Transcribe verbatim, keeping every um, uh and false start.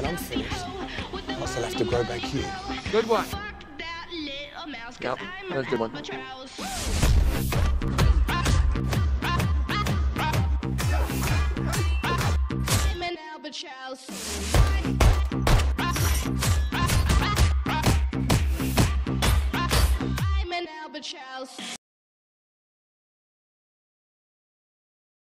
when I'm finished, I'll still have to grow back here. Good one. No, that's a good one. I'm an albatraoz.